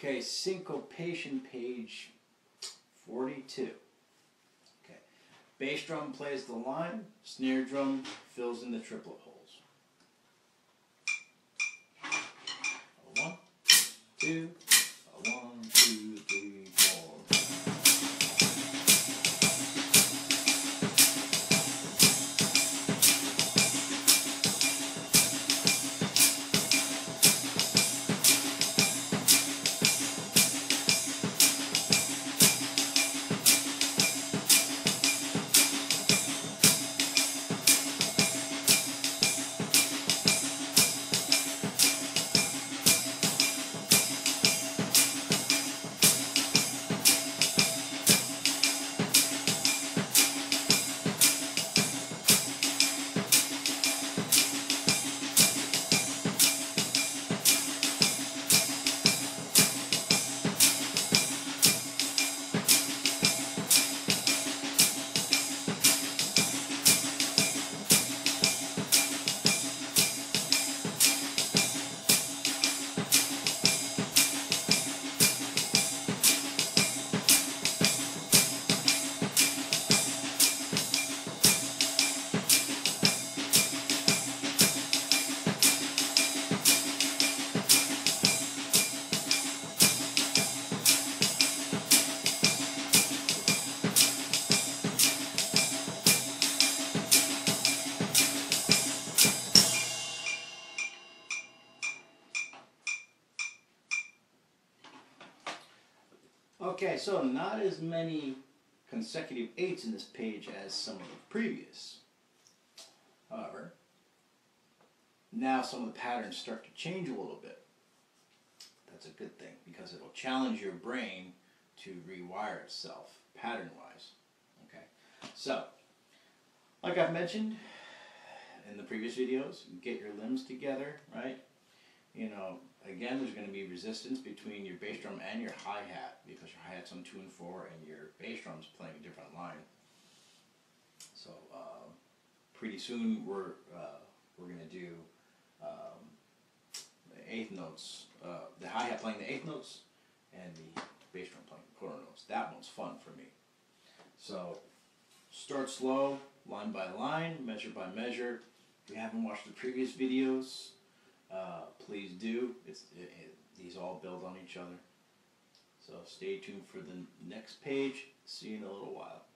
Okay, syncopation, page 42. Okay, bass drum plays the line, snare drum fills in the triplet holes. A one, two, a one, two, three, four. Okay, so not as many consecutive eights in this page as some of the previous. However, now some of the patterns start to change a little bit. That's a good thing because it'll challenge your brain to rewire itself pattern-wise. Okay, so like I've mentioned in the previous videos, get your limbs together, right? You know, again, there's going to be resistance between your bass drum and your hi-hat because your hi-hat's on 2 and 4 and your bass drum's playing a different line. So pretty soon we're going to do the eighth notes, the hi-hat playing the eighth notes and the bass drum playing the quarter notes. That one's fun for me. So start slow, line by line, measure by measure. If you haven't watched the previous videos, please do. These all build on each other. So stay tuned for the next page. See you in a little while.